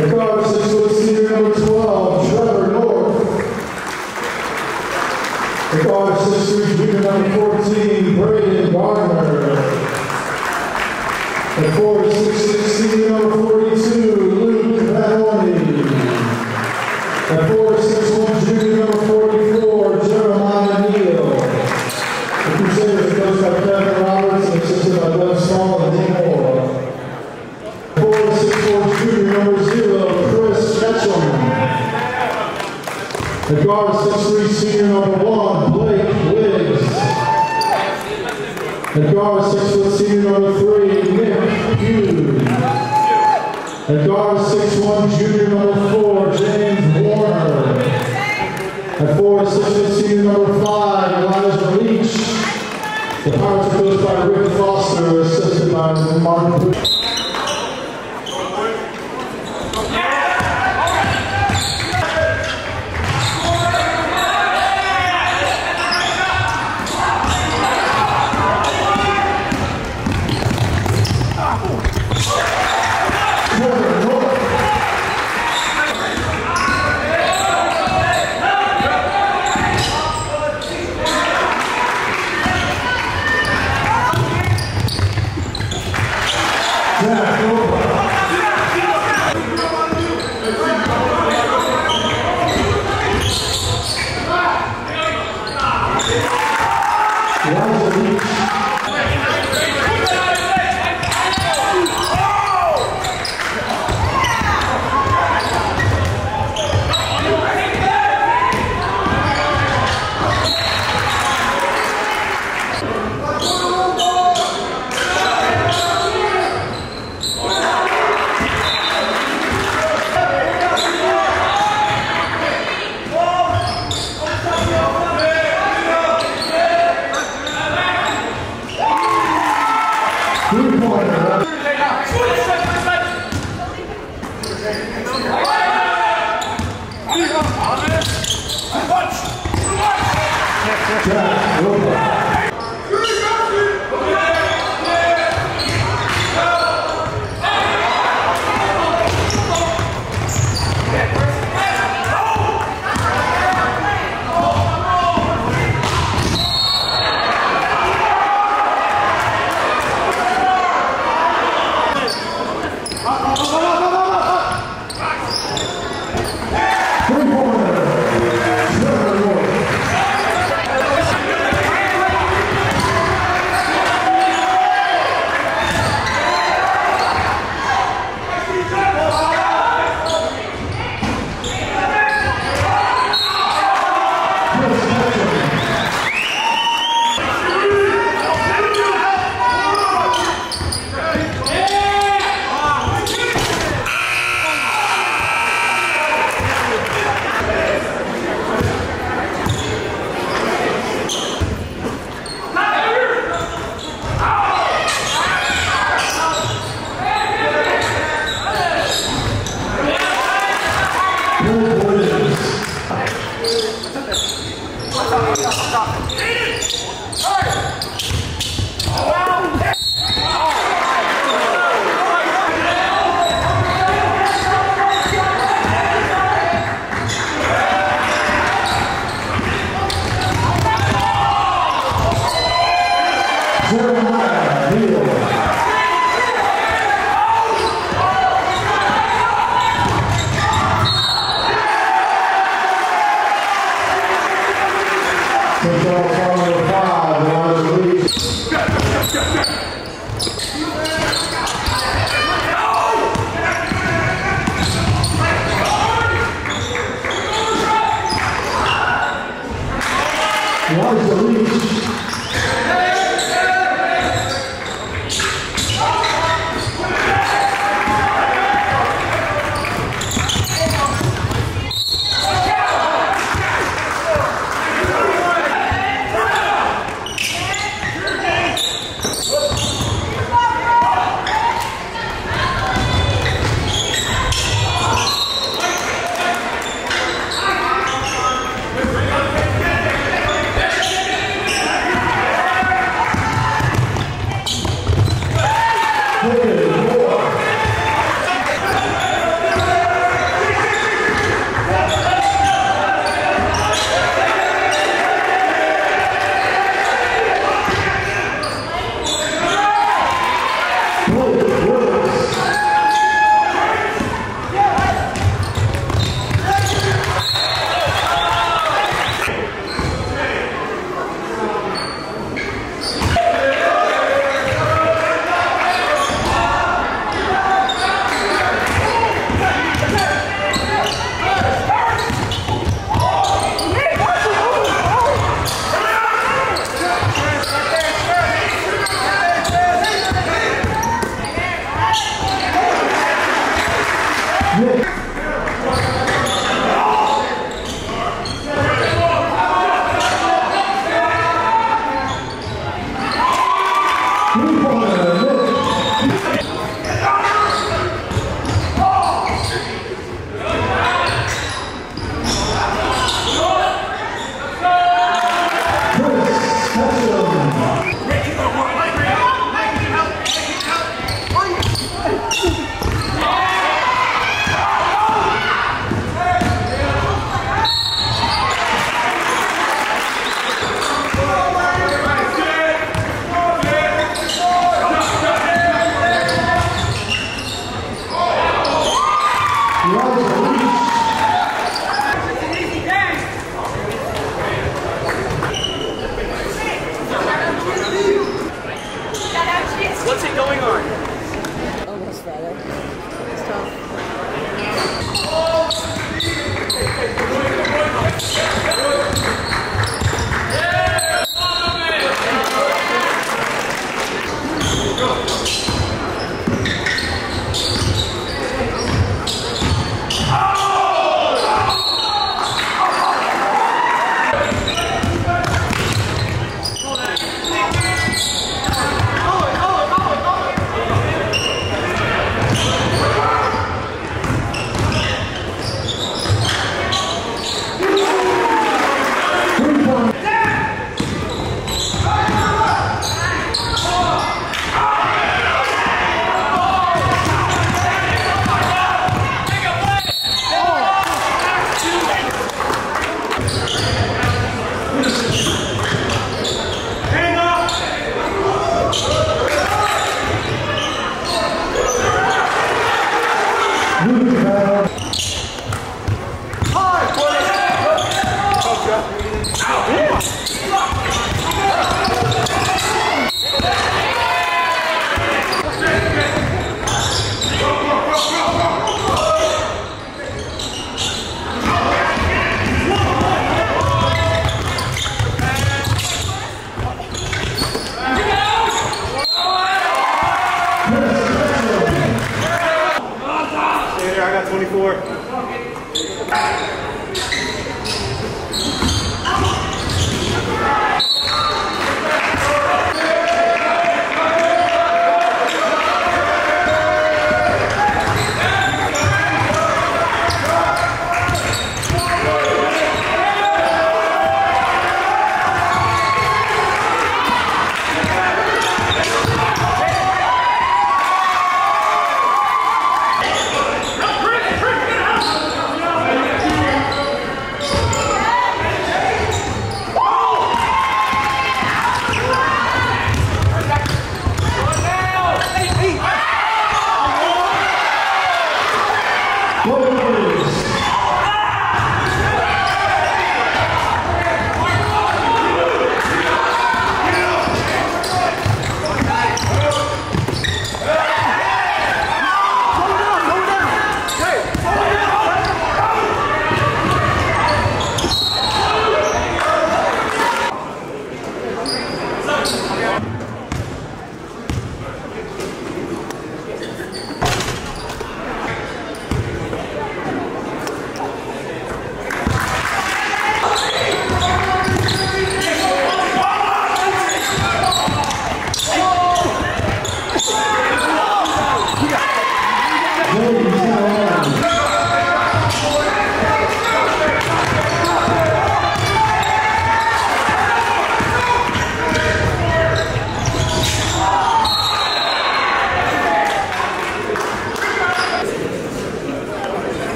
The guard, 6-foot senior, number 12, Trevor North. The guard, 6-foot junior, number 14, Braden Barner. The forward, 6-foot senior, number 42, Luke Mahoney. The forward, 6-foot junior, number 44, Jeremiah Neal. The Crusaders coached by Kevin Roberts and assisted by Doug Small and Nick Moore. The forward, 6-foot junior, number 0, Chris Ketchum. The guard, 6-3 senior, number 1, Blake Wiggs. The guard, 6-foot senior, number 3, Nick Hughes. The guard, 6-1 junior, number 4, James Warner. The forward, 6-foot senior, number 5, Elijah Leach. The Pirates are coached by Rick Foster, assisted by Martin.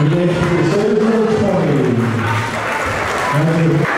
We live through Soldier 20. Thank you.